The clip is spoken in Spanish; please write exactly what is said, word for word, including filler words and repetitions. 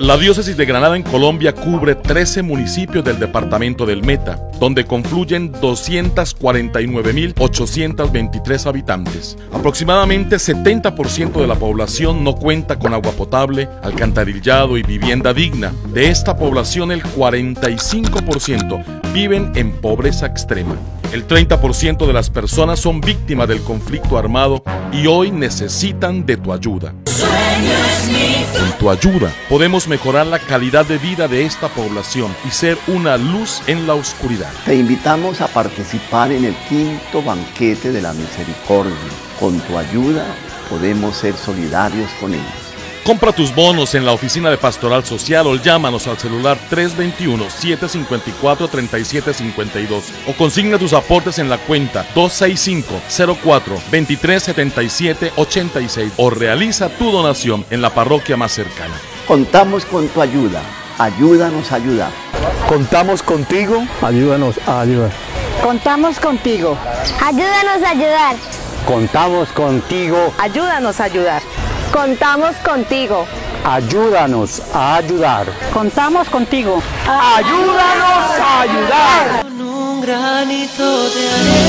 La Diócesis de Granada en Colombia cubre trece municipios del departamento del Meta, donde confluyen doscientos cuarenta y nueve mil ochocientos veintitrés habitantes. Aproximadamente setenta por ciento de la población no cuenta con agua potable, alcantarillado y vivienda digna. De esta población, el cuarenta y cinco por ciento viven en pobreza extrema. El treinta por ciento de las personas son víctimas del conflicto armado y hoy necesitan de tu ayuda. Con tu ayuda podemos mejorar la calidad de vida de esta población y ser una luz en la oscuridad. Te invitamos a participar en el quinto Banquete de la Misericordia. Con tu ayuda podemos ser solidarios con ellos. Compra tus bonos en la oficina de Pastoral Social o llámanos al celular tres dos uno, siete cinco cuatro, tres siete cinco dos o consigna tus aportes en la cuenta dos seis cinco, cero cuatro, dos tres siete siete, ocho seis o realiza tu donación en la parroquia más cercana. Contamos con tu ayuda. Ayúdanos a ayudar. Contamos contigo. Ayúdanos a ayudar. Contamos contigo. Ayúdanos a ayudar. Contamos contigo. Ayúdanos a ayudar. Contamos contigo. Ayúdanos a ayudar. Contamos contigo. Ayúdanos a ayudar. Con un granito de arena.